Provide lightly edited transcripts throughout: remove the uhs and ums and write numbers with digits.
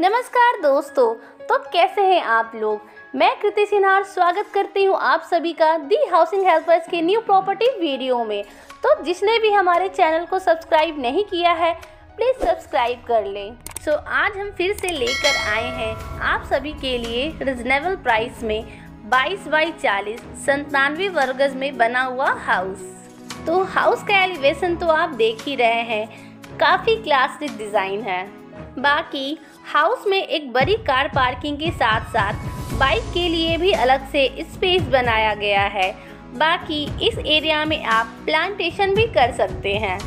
नमस्कार दोस्तों, तो कैसे हैं आप लोग। मैं कृति सिन्हा स्वागत करती हूं आप सभी का दी हाउसिंग हेल्पर्स के न्यू प्रॉपर्टी वीडियो में। तो जिसने भी हमारे चैनल को सब्सक्राइब नहीं किया है प्लीज़ सब्सक्राइब कर लें। सो आज हम फिर से लेकर आए हैं आप सभी के लिए रिजनेबल प्राइस में 22x40 97 वर्ग में बना हुआ हाउस। तो हाउस का एलिवेशन तो आप देख ही रहे हैं, काफ़ी क्लासिक डिज़ाइन है। बाकी हाउस में एक बड़ी कार पार्किंग के साथ साथ बाइक के लिए भी अलग से स्पेस बनाया गया है। बाकी इस एरिया में आप प्लांटेशन भी कर सकते हैं।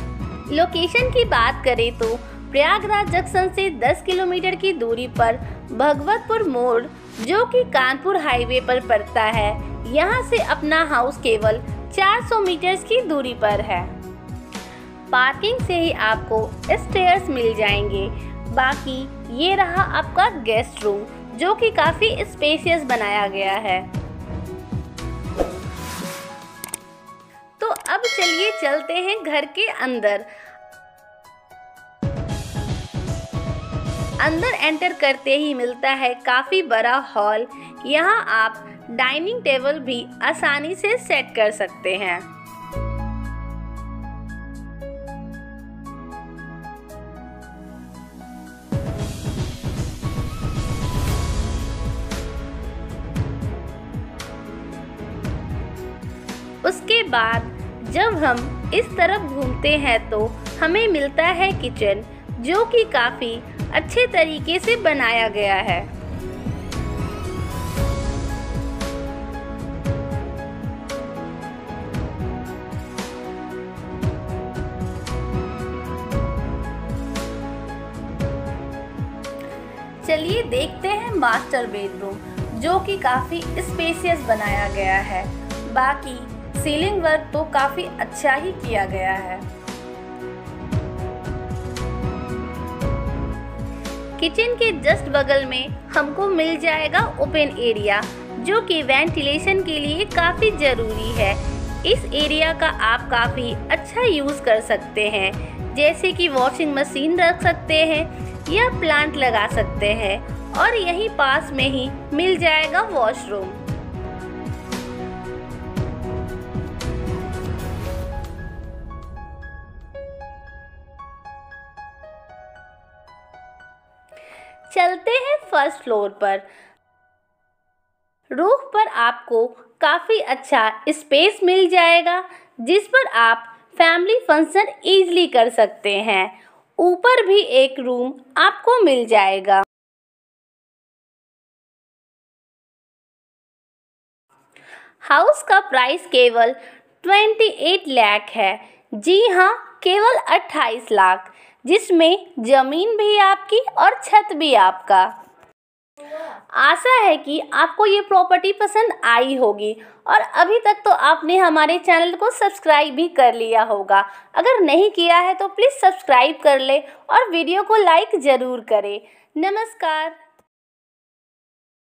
लोकेशन की बात करें तो प्रयागराज जंक्शन से 10 किलोमीटर की दूरी पर भगवतपुर मोड़, जो कि कानपुर हाईवे पर पड़ता है, यहां से अपना हाउस केवल 400 मीटर की दूरी पर है। पार्किंग से ही आपको स्टेयर्स मिल जाएंगे। बाकी ये रहा आपका गेस्ट रूम, जो कि काफ़ी स्पेशियस बनाया गया है। तो अब चलिए चलते हैं घर के अंदर। अंदर एंटर करते ही मिलता है काफ़ी बड़ा हॉल। यहाँ आप डाइनिंग टेबल भी आसानी से सेट कर सकते हैं। उसके बाद जब हम इस तरफ घूमते हैं तो हमें मिलता है किचन, जो कि काफ़ी अच्छे तरीके से बनाया गया है। चलिए देखते हैं मास्टर बेडरूम, जो कि काफ़ी स्पेशियस बनाया गया है। बाकी सीलिंग वर्क तो काफी अच्छा ही किया गया है। किचन के जस्ट बगल में हमको मिल जाएगा ओपन एरिया, जो कि वेंटिलेशन के लिए काफी जरूरी है। इस एरिया का आप काफी अच्छा यूज कर सकते हैं, जैसे कि वॉशिंग मशीन रख सकते हैं या प्लांट लगा सकते हैं। और यहीं पास में ही मिल जाएगा वॉशरूम। चलते हैं फर्स्ट फ्लोर पर। रूफ पर आपको काफ़ी अच्छा स्पेस मिल जाएगा, जिस पर आप फैमिली फंक्शन इजीली कर सकते हैं। ऊपर भी एक रूम आपको मिल जाएगा। हाउस का प्राइस केवल 28 लाख है। जी हाँ, केवल 28 लाख, जिसमें ज़मीन भी आपकी और छत भी आपका। आशा है कि आपको ये प्रॉपर्टी पसंद आई होगी और अभी तक तो आपने हमारे चैनल को सब्सक्राइब भी कर लिया होगा। अगर नहीं किया है तो प्लीज़ सब्सक्राइब कर ले और वीडियो को लाइक ज़रूर करें। नमस्कार।